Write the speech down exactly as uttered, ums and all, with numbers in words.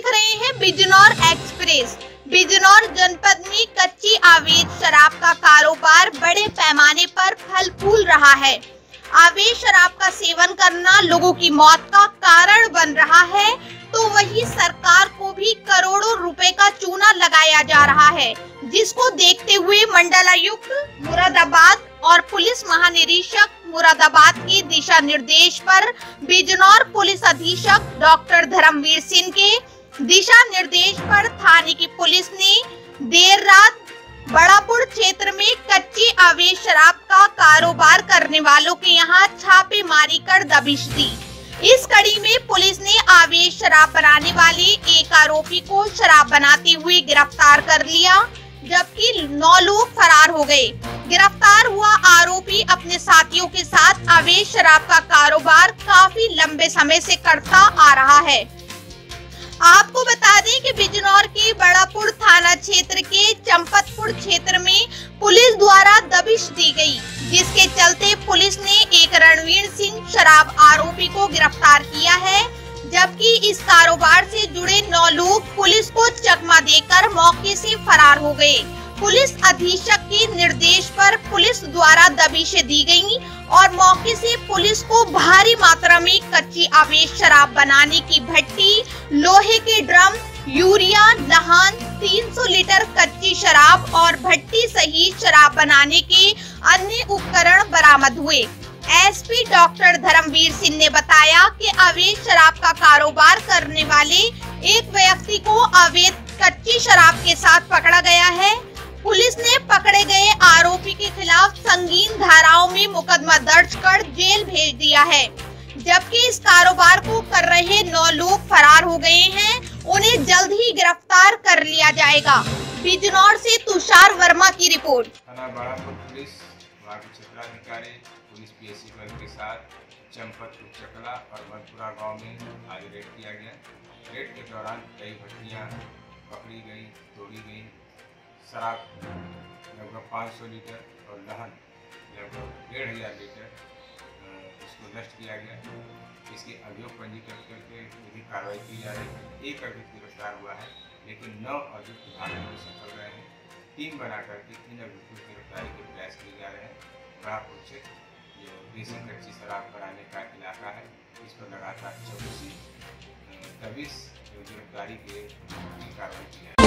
देख रहे हैं बिजनौर एक्सप्रेस। बिजनौर जनपद में कच्ची अवैध शराब का कारोबार बड़े पैमाने पर फल फूल रहा है। अवैध शराब का सेवन करना लोगों की मौत का कारण बन रहा है, तो वही सरकार को भी करोड़ों रुपए का चूना लगाया जा रहा है, जिसको देखते हुए मंडलायुक्त मुरादाबाद और पुलिस महानिरीक्षक मुरादाबाद के दिशा निर्देश पर बिजनौर पुलिस अधीक्षक डॉक्टर धर्मवीर सिंह के दिशा निर्देश पर थाने की पुलिस ने देर रात बढ़ापुर क्षेत्र में कच्ची अवैध शराब का कारोबार करने वालों के यहां छापेमारी कर दबिश दी। इस कड़ी में पुलिस ने अवैध शराब बनाने वाले एक आरोपी को शराब बनाते हुए गिरफ्तार कर लिया, जबकि नौ लोग फरार हो गए। गिरफ्तार हुआ आरोपी अपने साथियों के साथ अवैध शराब का कारोबार काफी लंबे समय से करता आ रहा है। आपको बता दें कि बिजनौर के बढ़ापुर थाना क्षेत्र के चंपतपुर क्षेत्र में पुलिस द्वारा दबिश दी गई, जिसके चलते पुलिस ने एक रणवीर सिंह शराब आरोपी को गिरफ्तार किया है, जबकि इस कारोबार से जुड़े नौ लोग पुलिस को चकमा देकर मौके से फरार हो गए। पुलिस अधीक्षक के निर्देश पर पुलिस द्वारा दबिशें दी गईं और मौके से पुलिस को भारी मात्रा में कच्ची अवैध शराब बनाने की भट्टी, लोहे के ड्रम, यूरिया, दहान, तीन सौ लीटर कच्ची शराब और भट्टी सहित शराब बनाने के अन्य उपकरण बरामद हुए। एसपी डॉक्टर धर्मवीर सिंह ने बताया कि अवैध शराब का कारोबार करने वाले एक व्यक्ति को अवैध कच्ची शराब के साथ पकड़ा गया है। पुलिस ने पकड़े गए आरोपी के खिलाफ संगीन धाराओं में मुकदमा दर्ज कर जेल भेज दिया है, जबकि इस कारोबार को कर रहे नौ लोग फरार हो गए हैं, उन्हें जल्द ही गिरफ्तार कर लिया जाएगा। बिजनौर से तुषार वर्मा की रिपोर्ट। थाना बढ़ापुर पुलिस क्षेत्राधिकारी पुलिस पीएसी बल के साथ चंपतपुर चकला और बलपुरा गाँव में आज रेड किया गया। रेड के दौरान कई भट्टियाँ पकड़ी गयी, तोड़ी गयी। शराब लगभग पाँच सौ लीटर और दहन लगभग डेढ़ हजार लीटर इसको नष्ट किया गया। इसके अभियोग पंजीकृत करके विधिक कार्रवाई की जा रही है। एक अभियुक्त गिरफ्तार हुआ है, लेकिन नौ अभियुक्त भागने में सफल रहे हैं। टीम बनाकर के इन अभियुक्तों की गिरफ्तारी के प्रयास किए जा रहे हैं। बढ़ापुर क्षेत्र जो देसी कच्ची शराब बनाने का इलाका है, इस पर लगातार चौबीस दबिश गिरफ्तारी के कार्रवाई की जा रही है।